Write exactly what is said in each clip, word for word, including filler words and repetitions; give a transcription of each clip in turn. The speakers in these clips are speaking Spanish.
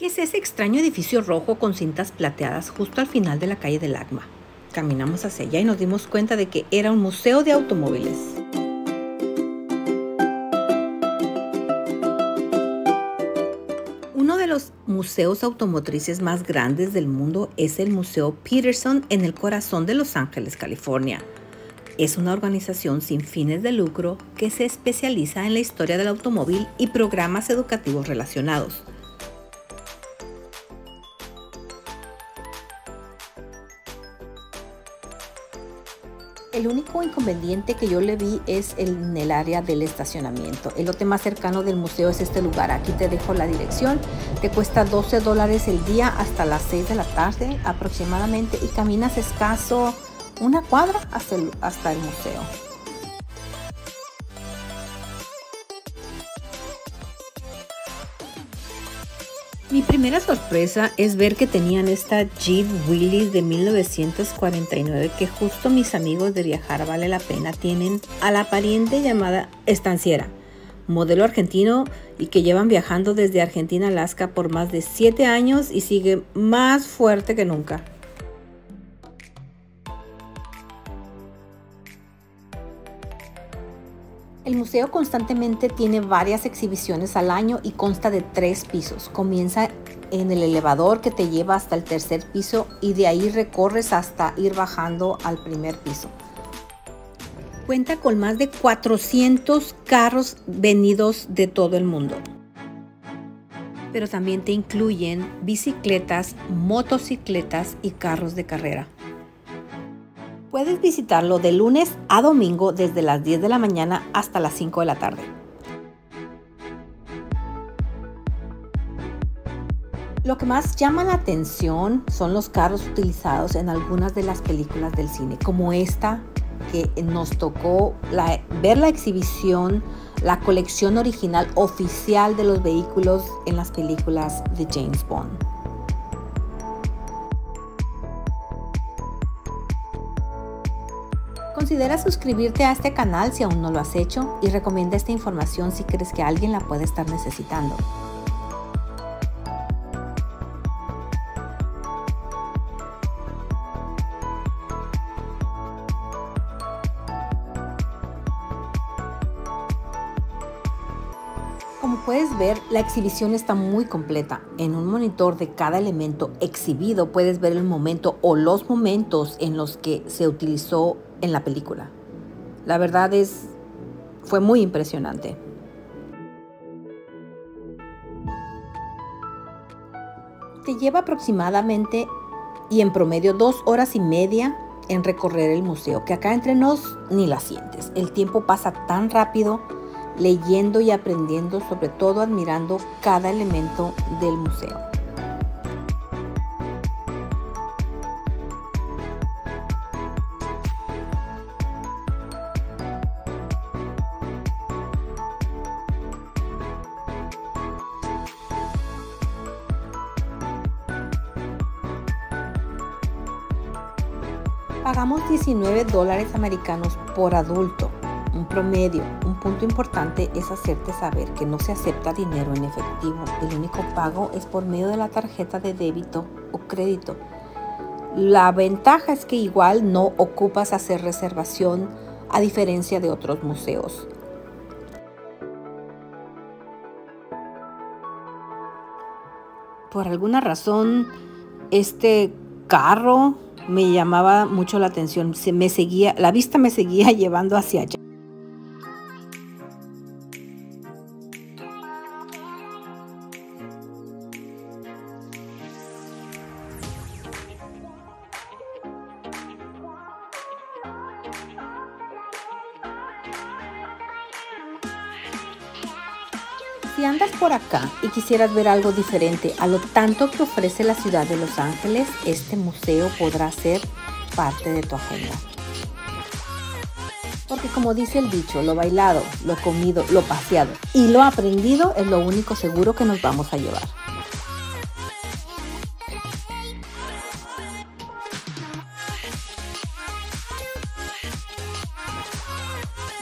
que es ese extraño edificio rojo con cintas plateadas justo al final de la calle del LACMA. Caminamos hacia allá y nos dimos cuenta de que era un museo de automóviles. Uno de los museos automotrices más grandes del mundo es el Museo Petersen en el corazón de Los Ángeles, California. Es una organización sin fines de lucro que se especializa en la historia del automóvil y programas educativos relacionados. El único inconveniente que yo le vi es en el área del estacionamiento. El lote más cercano del museo es este lugar. Aquí te dejo la dirección. Te cuesta doce dólares el día hasta las seis de la tarde aproximadamente y caminas escaso una cuadra hasta el, hasta el museo. Mi primera sorpresa es ver que tenían esta Jeep Willys de mil novecientos cuarenta y nueve que justo mis amigos de Viajar Vale la Pena tienen a la pariente llamada Estanciera, modelo argentino y que llevan viajando desde Argentina a Alaska por más de siete años y sigue más fuerte que nunca. El museo constantemente tiene varias exhibiciones al año y consta de tres pisos. Comienza en el elevador que te lleva hasta el tercer piso y de ahí recorres hasta ir bajando al primer piso. Cuenta con más de cuatrocientos carros venidos de todo el mundo. Pero también te incluyen bicicletas, motocicletas y carros de carrera. Puedes visitarlo de lunes a domingo desde las diez de la mañana hasta las cinco de la tarde. Lo que más llama la atención son los carros utilizados en algunas de las películas del cine, como esta que nos tocó la, ver la exhibición, la colección original oficial de los vehículos en las películas de James Bond. Considera suscribirte a este canal si aún no lo has hecho y recomienda esta información si crees que alguien la puede estar necesitando. Como puedes ver, la exhibición está muy completa. En un monitor de cada elemento exhibido puedes ver el momento o los momentos en los que se utilizó en la película. La verdad es, fue muy impresionante. Te lleva aproximadamente y en promedio dos horas y media en recorrer el museo, que acá entre nos ni la sientes. El tiempo pasa tan rápido leyendo y aprendiendo, sobre todo admirando cada elemento del museo. Pagamos diecinueve dólares americanos por adulto, un promedio. Un punto importante es hacerte saber que no se acepta dinero en efectivo. El único pago es por medio de la tarjeta de débito o crédito. La ventaja es que igual no ocupas hacer reservación, a diferencia de otros museos. Por alguna razón, este carro me llamaba mucho la atención, se me seguía, la vista me seguía llevando hacia allá. Si andas por acá y quisieras ver algo diferente a lo tanto que ofrece la ciudad de Los Ángeles, este museo podrá ser parte de tu agenda. Porque como dice el dicho, lo bailado, lo comido, lo paseado y lo aprendido es lo único seguro que nos vamos a llevar.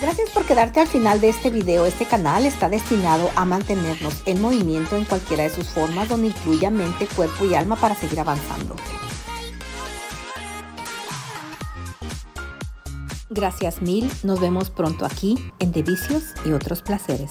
Gracias por quedarte al final de este video. Este canal está destinado a mantenernos en movimiento en cualquiera de sus formas, donde incluya mente, cuerpo y alma para seguir avanzando. Gracias mil. Nos vemos pronto aquí en De Vicios y Otros Placeres.